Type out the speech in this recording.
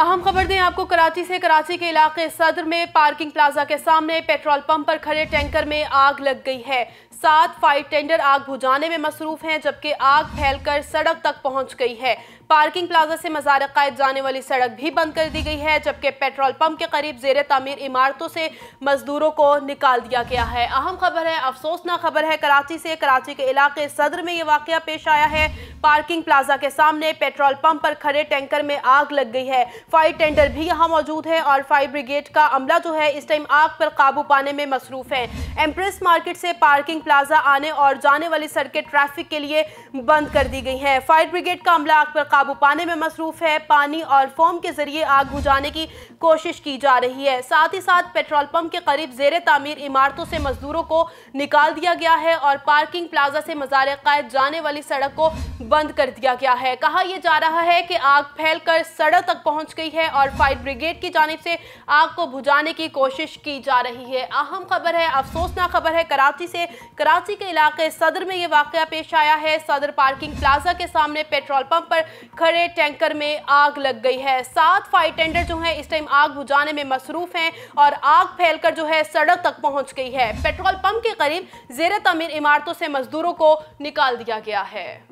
अहम खबर दें आपको कराची से। कराची के इलाके सदर में पार्किंग प्लाजा के सामने पेट्रोल पंप पर खड़े टैंकर में आग लग गई है। 7 फायर टेंडर आग बुझाने में मसरूफ हैं, जबकि आग फैलकर सड़क तक पहुंच गई है। पार्किंग प्लाजा से मज़ार-ए-क़ायद जाने वाली सड़क भी बंद कर दी गई है, जबकि पेट्रोल पंप के करीब ज़ेरे तामीर इमारतों से मजदूरों को निकाल दिया गया है। अहम खबर है, अफसोसनाक खबर है कराची से। कराची के इलाके सदर में ये वाकया पेश आया है। पार्किंग प्लाजा के सामने पेट्रोल पंप पर खड़े टैंकर में आग लग गई है। फायर टेंडर भी यहाँ मौजूद है और फायर ब्रिगेड का अमला जो है इस टाइम आग पर काबू पाने में मसरूफ है। एम्प्रेस मार्केट से पार्किंग प्लाजा आने और जाने वाली सड़कें ट्रैफिक के लिए बंद कर दी गई हैं। फायर ब्रिगेड का अमला आग पर काबू पाने में मसरूफ है। पानी और फोम के जरिए आग बुझाने की कोशिश की जा रही है। साथ ही साथ पेट्रोल पंप के करीब जेर तामीर इमारतों से मजदूरों को निकाल दिया गया है और पार्किंग प्लाजा से मज़ार-ए-क़ायद जाने वाली सड़क को बंद कर दिया गया है। कहा यह जा रहा है कि आग फैलकर सड़क तक पहुंच गई है और फायर ब्रिगेड की जानिब से आग को बुझाने की कोशिश की जा रही है। अहम खबर है, अफसोसनाक खबर है कराची से। कराची के इलाके सदर में यह वाकया पेश आया है। सदर पार्किंग प्लाजा के सामने पेट्रोल पंप पर खड़े टैंकर में आग लग गई है। 7 फायर टेंडर जो है इस टाइम आग बुझाने में मसरूफ हैं और आग फैलकर जो है सड़क तक पहुंच गई है। पेट्रोल पंप के करीब जेर तामीर इमारतों से मजदूरों को निकाल दिया गया है।